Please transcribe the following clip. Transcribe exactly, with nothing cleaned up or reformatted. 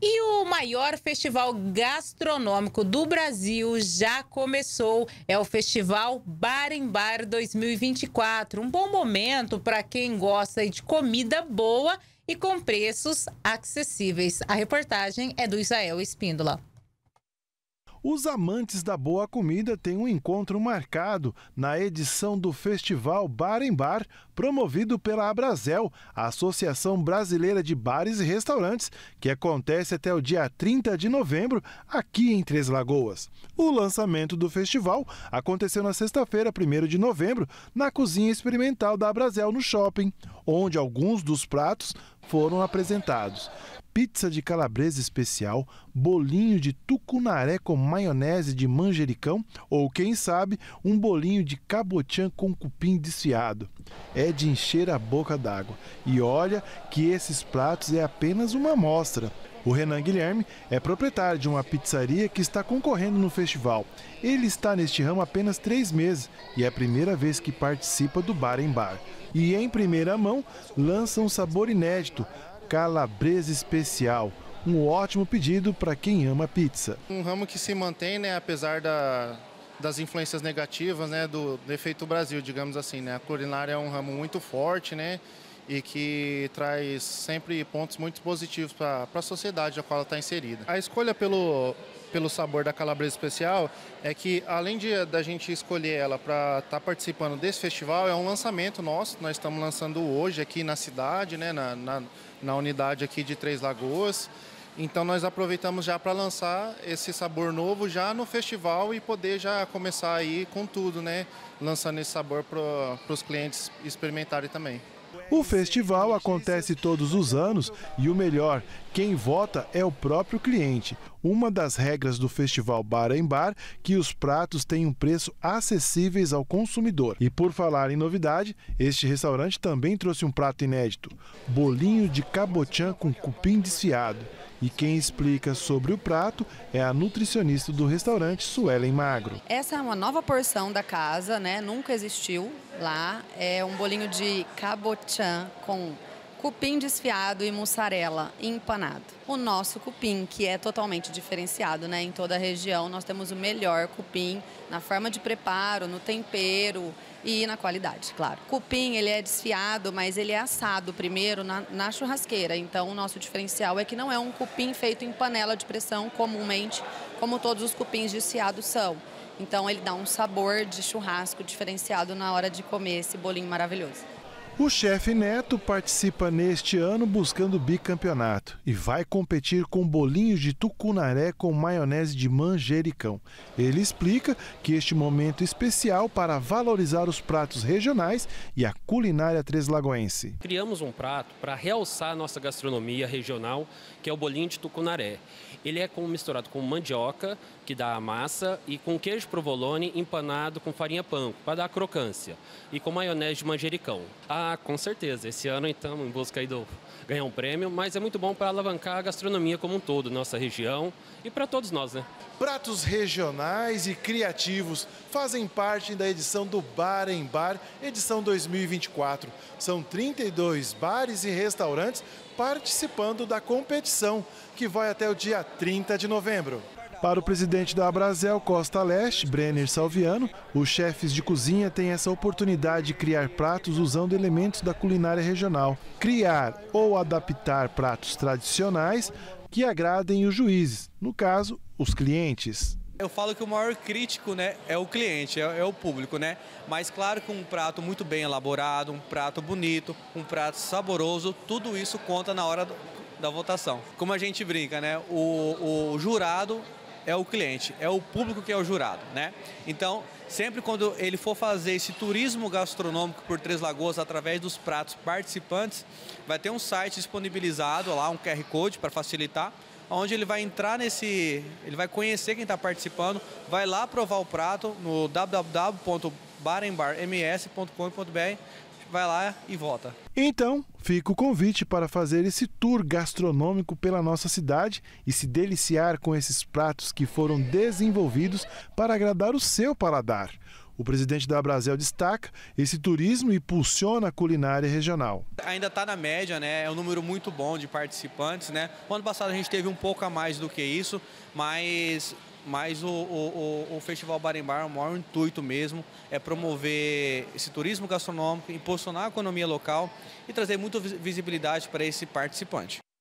E o maior festival gastronômico do Brasil já começou. É o Festival Bar em Bar dois mil e vinte e quatro. Um bom momento para quem gosta de comida boa e com preços acessíveis. A reportagem é do Isael Spindola. Os amantes da boa comida têm um encontro marcado na edição do Festival Bar em Bar, promovido pela Abrasel, a Associação Brasileira de Bares e Restaurantes, que acontece até o dia trinta de novembro, aqui em Três Lagoas. O lançamento do festival aconteceu na sexta-feira, primeiro de novembro, na cozinha experimental da Abrasel, no shopping, onde alguns dos pratos foram apresentados. Pizza de calabresa especial, bolinho de tucunaré com maionese de manjericão ou, quem sabe, um bolinho de cabotiã com cupim desfiado. É de encher a boca d'água. E olha que esses pratos é apenas uma amostra. O Renan Guilherme é proprietário de uma pizzaria que está concorrendo no festival. Ele está neste ramo há apenas três meses e é a primeira vez que participa do Bar em Bar. E em primeira mão lança um sabor inédito, calabresa especial, um ótimo pedido para quem ama pizza. Um ramo que se mantém, né, apesar da, das influências negativas, né, do, do efeito Brasil, digamos assim, né. A culinária é um ramo muito forte, né, e que traz sempre pontos muito positivos para a sociedade a qual ela está inserida. A escolha pelo, pelo sabor da calabresa especial é que, além de da gente escolher ela para estar tá participando desse festival, é um lançamento nosso. Nós estamos lançando hoje aqui na cidade, né, na, na, na unidade aqui de Três Lagoas. Então nós aproveitamos já para lançar esse sabor novo já no festival e poder já começar aí com tudo, né, lançando esse sabor para os clientes experimentarem também. O festival acontece todos os anos e o melhor, quem vota é o próprio cliente. Uma das regras do Festival Bar em Bar, que os pratos têm um preço acessíveis ao consumidor. E por falar em novidade, este restaurante também trouxe um prato inédito, bolinho de cabotiã com cupim desfiado. E quem explica sobre o prato é a nutricionista do restaurante, Suelen Magro. Essa é uma nova porção da casa, né? Nunca existiu lá. É um bolinho de cabotiã com cupim desfiado e mussarela empanado. O nosso cupim, que é totalmente diferenciado, né? Em toda a região, nós temos o melhor cupim na forma de preparo, no tempero e na qualidade, claro. Cupim, ele é desfiado, mas ele é assado primeiro na, na churrasqueira. Então, o nosso diferencial é que não é um cupim feito em panela de pressão comumente, como todos os cupins desfiados são. Então, ele dá um sabor de churrasco diferenciado na hora de comer esse bolinho maravilhoso. O chefe Neto participa neste ano buscando bicampeonato e vai competir com bolinhos de tucunaré com maionese de manjericão. Ele explica que este momento é especial para valorizar os pratos regionais e a culinária treslagoense. Criamos um prato para realçar a nossa gastronomia regional, que é o bolinho de tucunaré. Ele é misturado com mandioca, que dá a massa, e com queijo provolone empanado com farinha panko, para dar crocância, e com maionese de manjericão. Ah, com certeza. Esse ano, então, em busca aí do ganhar um prêmio, mas é muito bom para alavancar a gastronomia como um todo, nossa região e para todos nós, né? Pratos regionais e criativos fazem parte da edição do Bar em Bar, edição dois mil e vinte e quatro. São trinta e dois bares e restaurantes participando da competição, que vai até o dia trinta de novembro. Para o presidente da Abrasel Costa Leste, Brenner Salviano, os chefes de cozinha têm essa oportunidade de criar pratos usando elementos da culinária regional. Criar ou adaptar pratos tradicionais que agradem os juízes, no caso, os clientes. Eu falo que o maior crítico, né, é o cliente, é, é o público, né? Mas claro que um prato muito bem elaborado, um prato bonito, um prato saboroso, tudo isso conta na hora do, da votação. Como a gente brinca, né? O, o jurado é o cliente, é o público que é o jurado, né? Então, sempre quando ele for fazer esse turismo gastronômico por Três Lagoas através dos pratos participantes, vai ter um site disponibilizado lá, um Q R Code para facilitar, onde ele vai entrar nesse, ele vai conhecer quem está participando, vai lá provar o prato no w w w ponto barembarms ponto com ponto br, vai lá e vota. Então, fica o convite para fazer esse tour gastronômico pela nossa cidade e se deliciar com esses pratos que foram desenvolvidos para agradar o seu paladar. O presidente da Abrasel destaca esse turismo e impulsiona a culinária regional. Ainda está na média, né? É um número muito bom de participantes, né? O ano passado a gente teve um pouco a mais do que isso, mas... Mas o, o, o, o Festival Bar em Bar, o maior intuito mesmo é promover esse turismo gastronômico, impulsionar a economia local e trazer muita visibilidade para esse participante.